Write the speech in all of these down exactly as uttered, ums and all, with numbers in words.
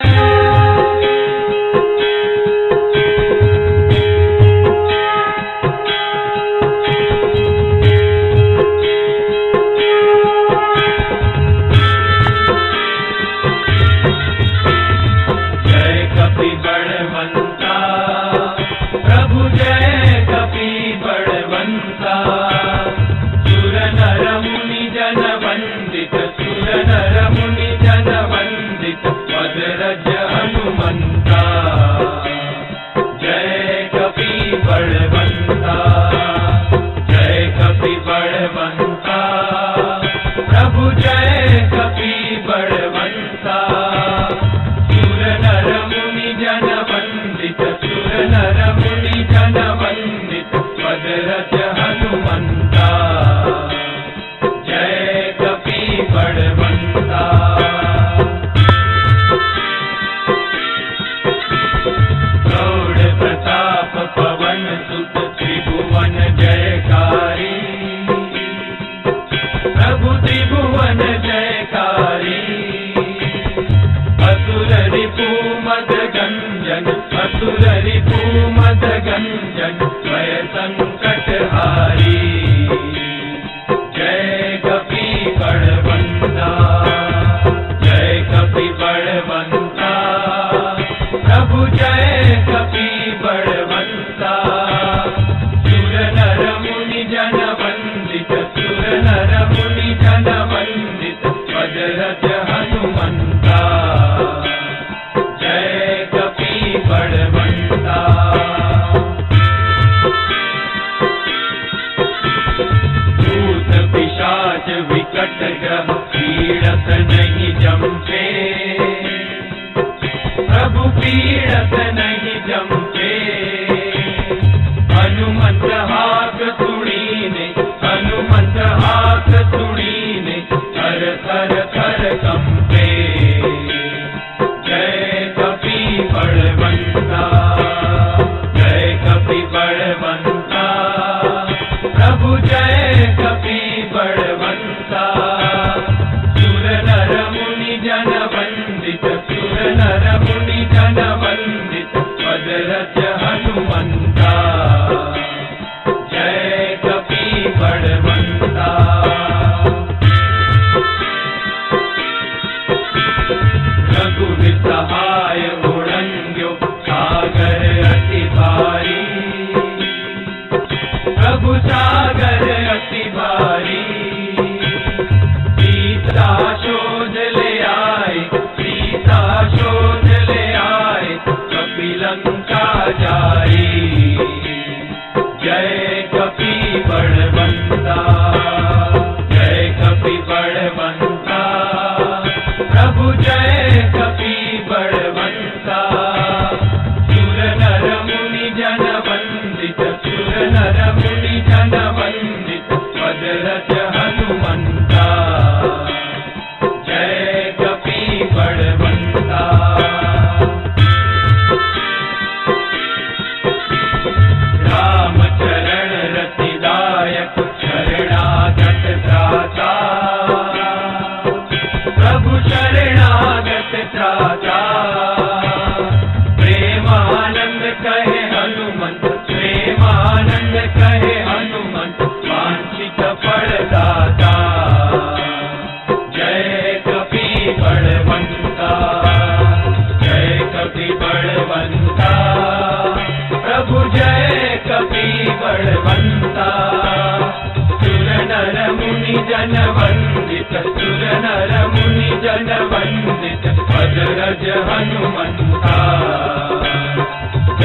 हनुमंता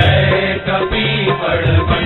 जय कपी बड़